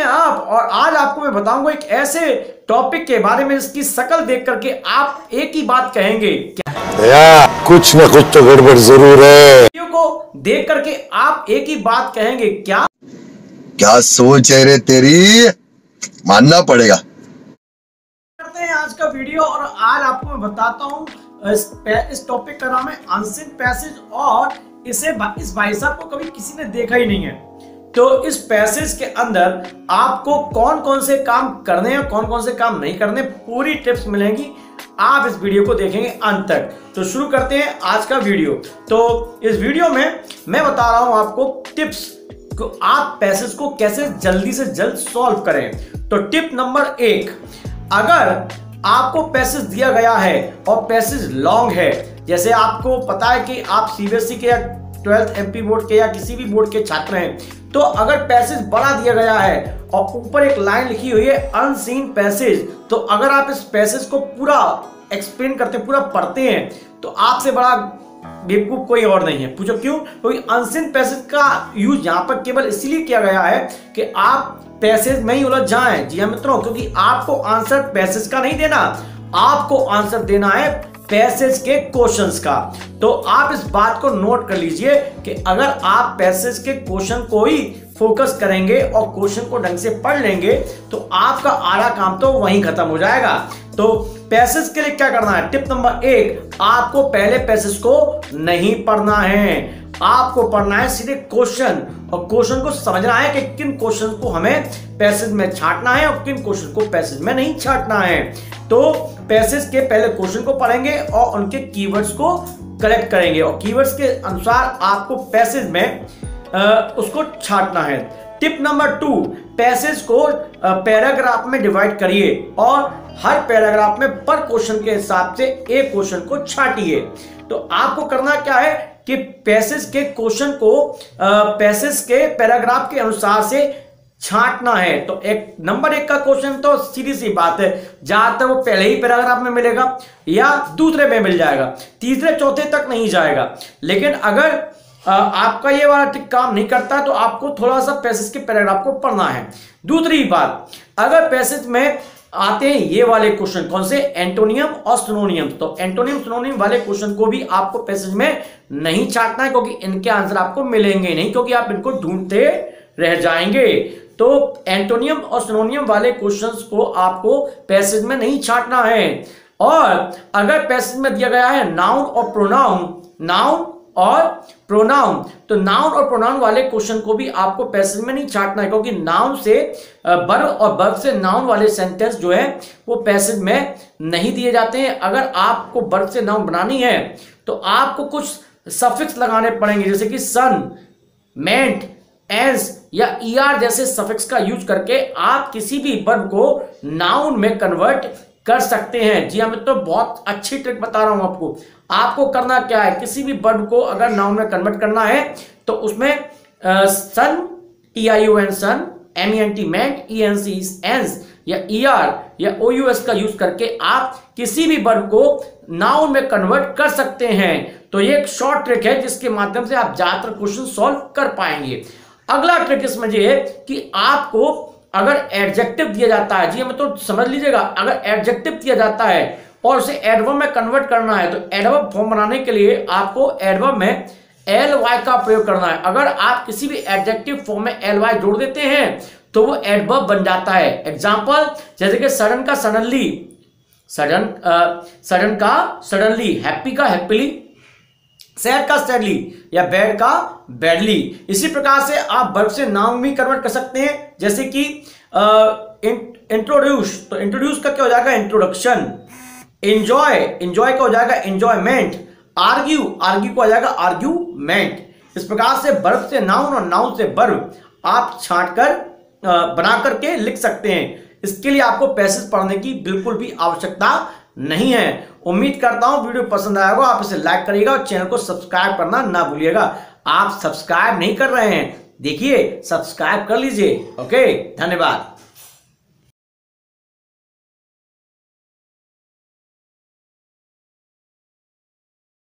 आप। और आज आपको मैं बताऊंगा एक ऐसे टॉपिक के बारे में जिसकी शकल देख करके आप एक ही बात कहेंगे, क्या कुछ ना कुछ तो गड़बड़ जरूर है। वीडियो को देख करके आप एक ही बात कहेंगे, क्या क्या सोच है रे तेरी, मानना पड़ेगा। करते हैं आज का वीडियो और आज आपको मैं बताता हूँ इस टॉपिक का नाम है अनसीन पैसेज और इस भाई साहब को कभी किसी ने देखा ही नहीं है। तो इस पैसेज के अंदर आपको कौन कौन से काम करने हैं, कौन कौन से काम नहीं करने, पूरी टिप्स मिलेंगी। आप इस वीडियो को देखेंगे अंत तक। तो शुरू करते हैं आज का वीडियो। तो इस वीडियो में मैं बता रहा हूं आपको टिप्स को, आप पैसेज को कैसे जल्दी से जल्द सॉल्व करें। तो टिप नंबर 1, अगर आपको पैसेज दिया गया है और पैसेज लॉन्ग है, जैसे आपको पता है कि आप सीबीएसई के या 12th MP बोर्ड के या किसी भी बोर्ड के छात्र हैं, तो अगर पैसेज बड़ा दिया गया है और ऊपर एक लाइन लिखी हुई है अनसीन पैसेज, तो अगर आप इस पैसेज को पूरा एक्सप्लेन करते पूरा पढ़ते हैं तो आपसे बड़ा बेवकूफ कोई और नहीं है। पूछो क्यों? क्योंकि अनसीन पैसेज का यूज यहाँ पर केवल इसलिए किया गया है कि आप पैसेज में ही उलझ जाएं। जी हां मित्रों, क्योंकि आपको आंसर पैसेज का नहीं देना, आपको आंसर देना है पैसेज के क्वेश्चंस का। तो आप इस बात को नोट कर लीजिए कि अगर आप पैसेज के क्वेश्चन को ही फोकस करेंगे और क्वेश्चन को ढंग से पढ़ लेंगे तो आपका आधा काम तो वहीं खत्म हो जाएगा। तो पैसेज के लिए क्या करना है? टिप नंबर 1, आपको पहले पैसेज को नहीं पढ़ना है, आपको पढ़ना है सीधे क्वेश्चन और क्वेश्चन को समझना है कि किन क्वेश्चन को हमें पैसेज में छांटना है और किन क्वेश्चन को पैसेज में नहीं छांटना है। तो पैसेज के पहले क्वेश्चन को पढ़ेंगे और उनके कीवर्ड्स को कलेक्ट करेंगे और कीवर्ड्स के अनुसार आपको पैसेज में उसको छांटना है। टिप नंबर 2, पैसेज को पैराग्राफ में डिवाइड करिए और हर पैराग्राफ में पर क्वेश्चन के हिसाब से एक क्वेश्चन को छांटिए। तो आपको करना क्या है कि पैसेज के क्वेश्चन को पैसेज के पैराग्राफ के अनुसार से छांटना है। तो एक नंबर 1 का क्वेश्चन तो सीधी सी बात है, ज्यादातर वो पहले ही पैराग्राफ में मिलेगा या दूसरे में मिल जाएगा, तीसरे चौथे तक नहीं जाएगा। लेकिन अगर आपका ये वाला टिक काम नहीं करता तो आपको थोड़ा सा पैसेज के पैराग्राफ को पढ़ना है। दूसरी बात, अगर पैसेज में आते हैं ये वाले क्वेश्चन, कौन से? एंटोनियम और सिनोनियम। तो एंटोनियम सिनोनियम वाले क्वेश्चन को भी आपको पैसेज में नहीं छांटना है क्योंकि इनके आंसर आपको मिलेंगे नहीं, क्योंकि आप इनको ढूंढते रह जाएंगे। तो एंटोनियम और सिनोनियम वाले क्वेश्चंस को आपको पैसेज में नहीं छांटना है। और अगर पैसेज में दिया गया है नाउन और प्रोनाउन, तो नाउन और प्रोनाउन वाले क्वेश्चन को भी आपको पैसेज में नहीं छांटना है, क्योंकि नाउन से वर्ब और वर्ब से नाउन वाले सेंटेंस जो है वो पैसेज में नहीं दिए जाते हैं। अगर आपको वर्ब से नाउन बनानी है तो आपको कुछ सफिक्स लगाने पड़ेंगे, जैसे कि सन, मेंट, एस या er जैसे सफिक्स का यूज करके आप किसी भी वर्ब को नाउन में कन्वर्ट कर सकते हैं। जी हाँ मित्रों, बहुत अच्छी ट्रिक बता रहा हूं आपको। आपको करना क्या है, किसी भी वर्ब को अगर नाउन में कन्वर्ट करना है तो उसमें tion, tion tion, ment ment, enc ence या er याous का यूज करके आप किसी भी वर्ब को नाउन में कन्वर्ट कर सकते हैं। तो ये एक शॉर्ट ट्रिक है जिसके माध्यम से आप ज्यादातर क्वेश्चन सॉल्व कर पाएंगे। अगला ट्रिक इसमें ये है कि आपको अगर एडजेक्टिव दिया जाता है, जी मतलब समझ लीजिएगा, अगर एडजेक्टिव दिया जाता है और उसे एडवर्ब में कन्वर्ट करना है तो एडवर्ब फॉर्म बनाने के लिए आपको एडवर्ब में ly का प्रयोग करना है। अगर आप किसी भी एडजेक्टिव फॉर्म में ly जोड़ देते हैं तो वो एडवर्ब बन जाता है। एग्जाम्पल जैसे कि सडन का सडनली, सडन का सडनली, हैप्पी का हैप्पीली, सैड का सैडली या बैड का बैडली। इसी प्रकार से आप वर्ब से नाउन भी कन्वर्ट कर सकते हैं, जैसे कि इंट्रोड्यूस, तो इंट्रोड्यूस का क्या हो जाएगा? इंट्रोडक्शन। एंजॉय, एंजॉय का हो जाएगा एंजॉयमेंट। आर्ग्यू, आर्ग्यू का हो जाएगा आर्ग्यूमेंट। इस प्रकार से वर्ब से नाउन और नाउन से वर्ब आप छांट कर बना करके लिख सकते हैं। इसके लिए आपको पैसेज पढ़ने की बिल्कुल भी आवश्यकता नहीं है। उम्मीद करता हूं वीडियो पसंद आया होगा। आप इसे लाइक करिएगा और चैनल को सब्सक्राइब करना ना भूलिएगा। आप सब्सक्राइब नहीं कर रहे हैं, देखिए सब्सक्राइब कर लीजिए। ओके, धन्यवाद।